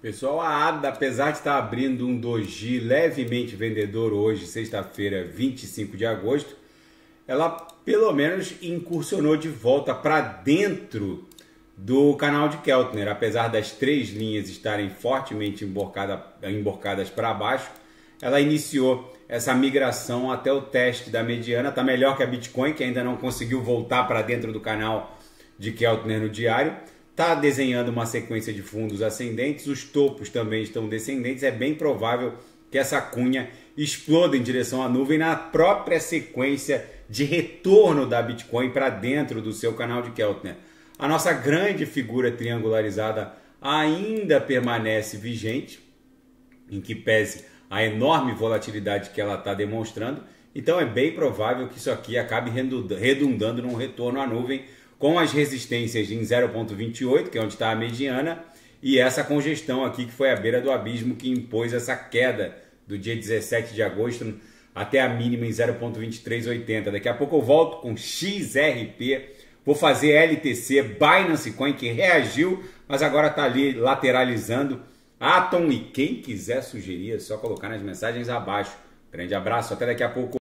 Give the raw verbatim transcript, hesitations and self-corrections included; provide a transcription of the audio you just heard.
Pessoal, a ADA, apesar de estar abrindo um doji levemente vendedor hoje, sexta-feira, vinte e cinco de agosto, ela pelo menos incursionou de volta para dentro do canal de Keltner. Apesar das três linhas estarem fortemente emborcada, emborcadas para baixo, ela iniciou essa migração até o teste da mediana. Está melhor que a Bitcoin, que ainda não conseguiu voltar para dentro do canal de Keltner no diário. Está desenhando uma sequência de fundos ascendentes, os topos também estão descendentes, é bem provável que essa cunha exploda em direção à nuvem na própria sequência de retorno da Bitcoin para dentro do seu canal de Keltner. A nossa grande figura triangularizada ainda permanece vigente, em que pese a enorme volatilidade que ela está demonstrando, então é bem provável que isso aqui acabe redundando num retorno à nuvem, com as resistências em zero ponto vinte e oito, que é onde está a mediana, e essa congestão aqui que foi a beira do abismo que impôs essa queda do dia dezessete de agosto até a mínima em zero ponto vinte e três oitenta. Daqui a pouco eu volto com X R P, vou fazer L T C, Binance Coin, que reagiu, mas agora está ali lateralizando, Atom, e quem quiser sugerir é só colocar nas mensagens abaixo. Grande abraço, até daqui a pouco.